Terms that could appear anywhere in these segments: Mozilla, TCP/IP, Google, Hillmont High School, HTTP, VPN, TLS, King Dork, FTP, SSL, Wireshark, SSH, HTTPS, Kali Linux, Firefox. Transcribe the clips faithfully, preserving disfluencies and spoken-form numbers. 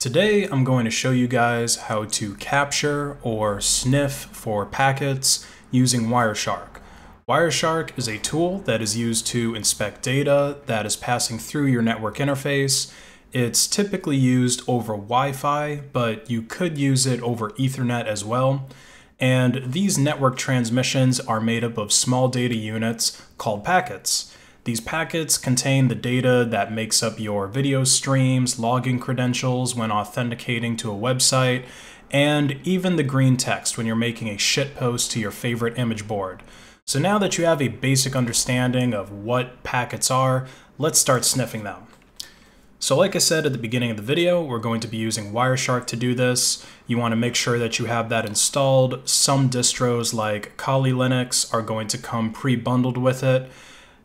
Today, I'm going to show you guys how to capture or sniff for packets using Wireshark. Wireshark is a tool that is used to inspect data that is passing through your network interface. It's typically used over Wi-Fi, but you could use it over Ethernet as well. And these network transmissions are made up of small data units called packets. These packets contain the data that makes up your video streams, login credentials when authenticating to a website, and even the green text when you're making a shitpost to your favorite image board. So now that you have a basic understanding of what packets are, let's start sniffing them. So like I said at the beginning of the video, we're going to be using Wireshark to do this. You want to make sure that you have that installed. Some distros like Kali Linux are going to come pre-bundled with it.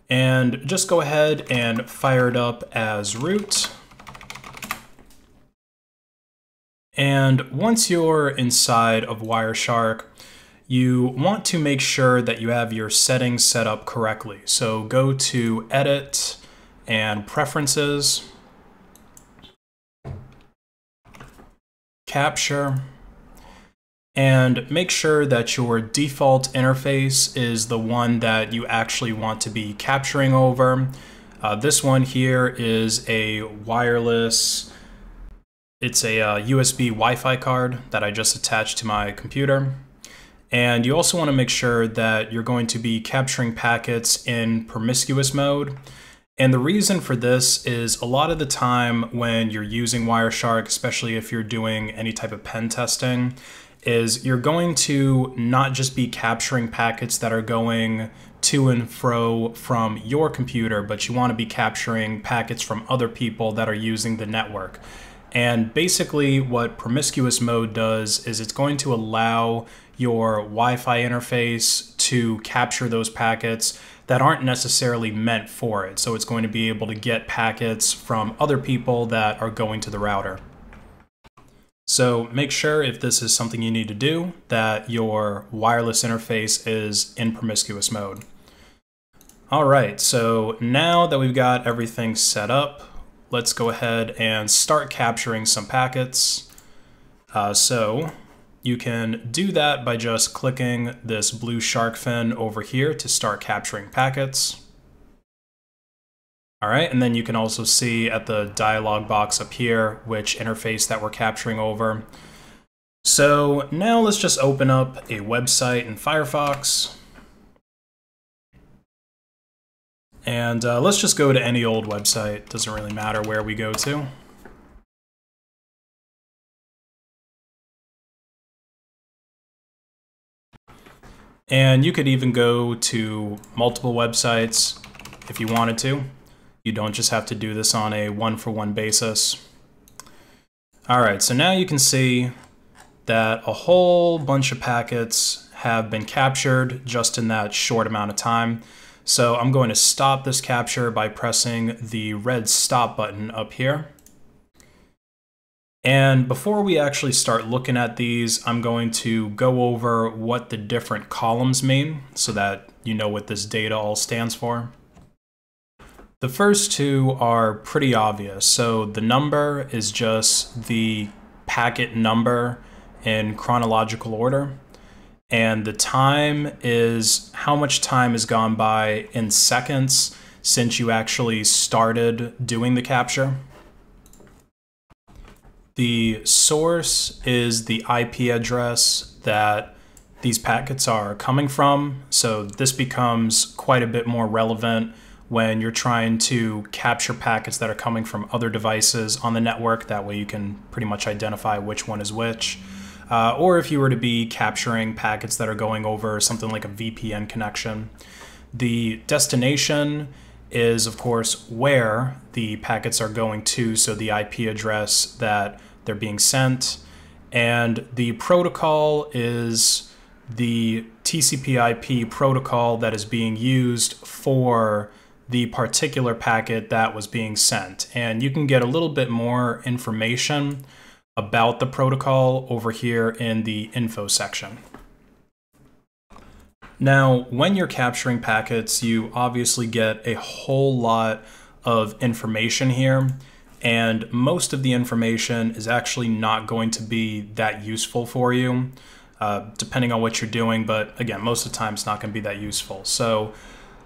And just go ahead and fire it up as root. And once you're inside of Wireshark, you want to make sure that you have your settings set up correctly. So go to Edit and Preferences, Capture, and make sure that your default interface is the one that you actually want to be capturing over. Uh, this one here is a wireless, it's a uh, U S B Wi-Fi card that I just attached to my computer. And you also want to make sure that you're going to be capturing packets in promiscuous mode. And the reason for this is a lot of the time when you're using Wireshark, especially if you're doing any type of pen testing, is you're going to not just be capturing packets that are going to and fro from your computer, but you want to be capturing packets from other people that are using the network. And basically what promiscuous mode does is it's going to allow your Wi-Fi interface to capture those packets that aren't necessarily meant for it. So it's going to be able to get packets from other people that are going to the router. So make sure, if this is something you need to do, that your wireless interface is in promiscuous mode. All right, so now that we've got everything set up, let's go ahead and start capturing some packets. Uh, so you can do that by just clicking this blue shark fin over here to start capturing packets. All right, and then you can also see at the dialog box up here which interface that we're capturing over. So now let's just open up a website in Firefox. And uh, let's just go to any old website. Doesn't really matter where we go to. And you could even go to multiple websites if you wanted to. You don't just have to do this on a one-for-one basis. All right, so now you can see that a whole bunch of packets have been captured just in that short amount of time. So I'm going to stop this capture by pressing the red stop button up here. And before we actually start looking at these, I'm going to go over what the different columns mean so that you know what this data all stands for. The first two are pretty obvious. So the number is just the packet number in chronological order. And the time is how much time has gone by in seconds since you actually started doing the capture. The source is the I P address that these packets are coming from. So this becomes quite a bit more relevant when you're trying to capture packets that are coming from other devices on the network. That way you can pretty much identify which one is which. Uh, or if you were to be capturing packets that are going over something like a V P N connection. The destination is, of course, where the packets are going to, so the I P address that they're being sent. And the protocol is the T C P I P protocol that is being used for the particular packet that was being sent. And you can get a little bit more information about the protocol over here in the info section. Now, when you're capturing packets, you obviously get a whole lot of information here. and most of the information is actually not going to be that useful for you, uh, depending on what you're doing. But again, most of the time it's not going to be that useful. So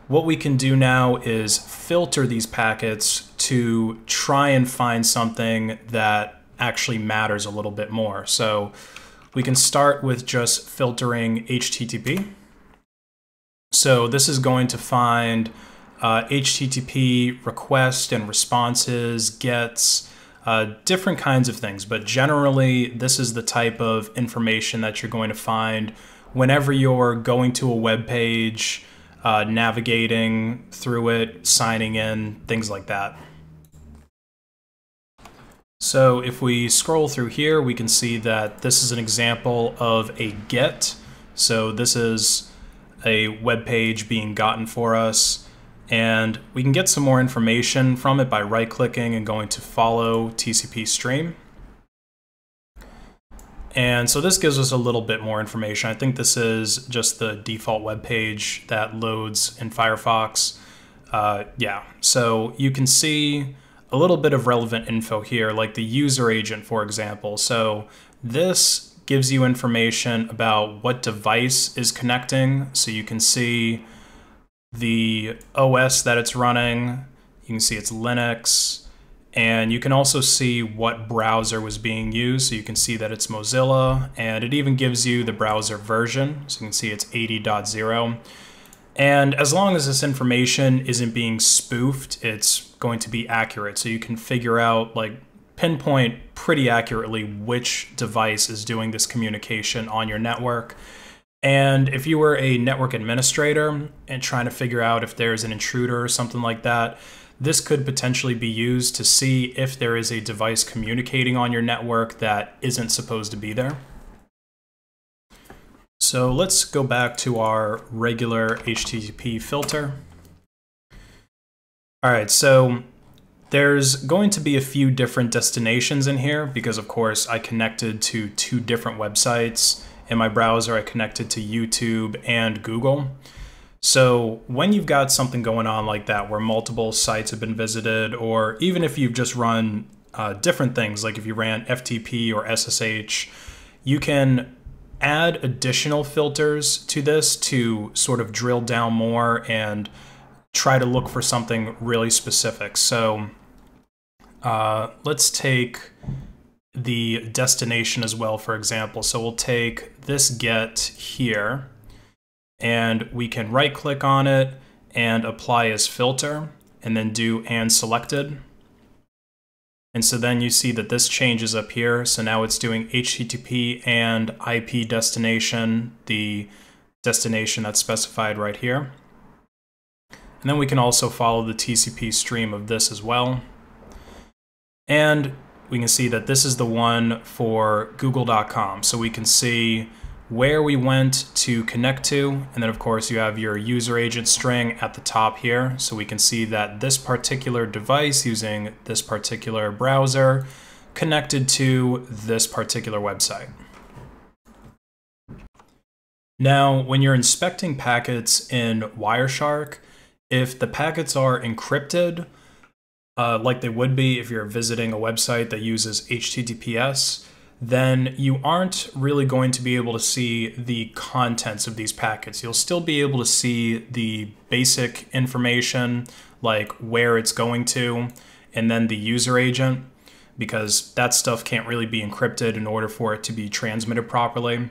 what we can do now is filter these packets to try and find something that actually matters a little bit more. So we can start with just filtering H T T P. So this is going to find uh, H T T P requests and responses, gets, uh, different kinds of things. But generally, this is the type of information that you're going to find whenever you're going to a web page, uh, navigating through it, signing in, things like that. So if we scroll through here, we can see that this is an example of a get. So this is a web page being gotten for us, and we can get some more information from it by right clicking and going to follow T C P stream. And so this gives us a little bit more information. I think this is just the default web page that loads in Firefox. Uh, yeah, so you can see a little bit of relevant info here, like the user agent, for example. So this gives you information about what device is connecting. So you can see the O S that it's running, you can see it's Linux, and you can also see what browser was being used. So you can see that it's Mozilla, and it even gives you the browser version. So you can see it's eighty point zero. And as long as this information isn't being spoofed, it's going to be accurate. So you can figure out, like, pinpoint pretty accurately which device is doing this communication on your network. And if you were a network administrator and trying to figure out if there's an intruder or something like that, this could potentially be used to see if there is a device communicating on your network that isn't supposed to be there. So let's go back to our regular H T T P filter. All right, so there's going to be a few different destinations in here because, of course, I connected to two different websites. In my browser, I connected to YouTube and Google. So when you've got something going on like that where multiple sites have been visited, or even if you've just run uh, different things, like if you ran F T P or S S H, you can add additional filters to this to sort of drill down more and try to look for something really specific. So uh, let's take the destination as well, for example. So we'll take this get here, and we can right click on it and apply as filter, and then do and selected. And so then you see that this changes up here. So now it's doing H T T P and I P destination, the destination that's specified right here. And then we can also follow the T C P stream of this as well. And we can see that this is the one for google dot com. So we can see where we went to connect to. And then, of course, you have your user agent string at the top here. So we can see that this particular device using this particular browser connected to this particular website. Now, when you're inspecting packets in Wireshark, if the packets are encrypted, uh, like they would be if you're visiting a website that uses H T T P S, then you aren't really going to be able to see the contents of these packets. You'll still be able to see the basic information, like where it's going to, and then the user agent, because that stuff can't really be encrypted in order for it to be transmitted properly.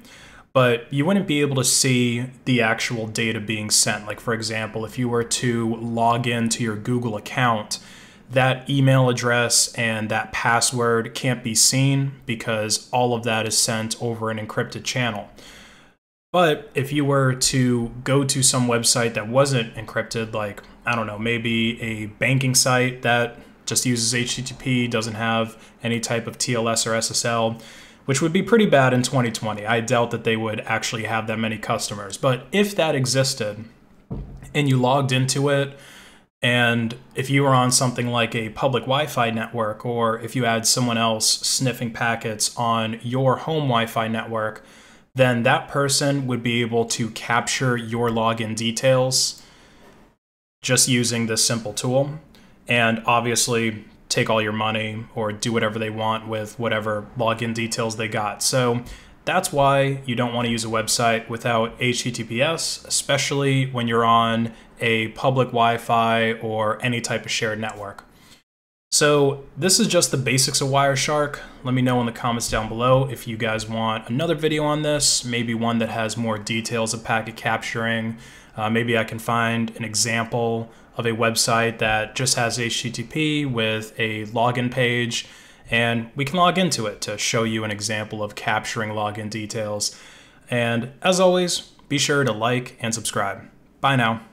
But you wouldn't be able to see the actual data being sent. Like, for example, if you were to log into your Google account, that email address and that password can't be seen because all of that is sent over an encrypted channel. But if you were to go to some website that wasn't encrypted, like, I don't know, maybe a banking site that just uses H T T P, doesn't have any type of T L S or S S L, which would be pretty bad in twenty twenty. I doubt that they would actually have that many customers. But if that existed and you logged into it, and if you were on something like a public Wi-Fi network, or if you had someone else sniffing packets on your home Wi-Fi network, then that person would be able to capture your login details just using this simple tool. And obviously, take all your money or do whatever they want with whatever login details they got. So that's why you don't want to use a website without H T T P S, especially when you're on a public Wi-Fi or any type of shared network. So this is just the basics of Wireshark. Let me know in the comments down below if you guys want another video on this, maybe one that has more details of packet capturing. Uh, maybe I can find an example of a website that just has H T T P with a login page, and we can log into it to show you an example of capturing login details. And as always, be sure to like and subscribe. Bye now.